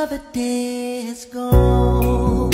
Another day is gone.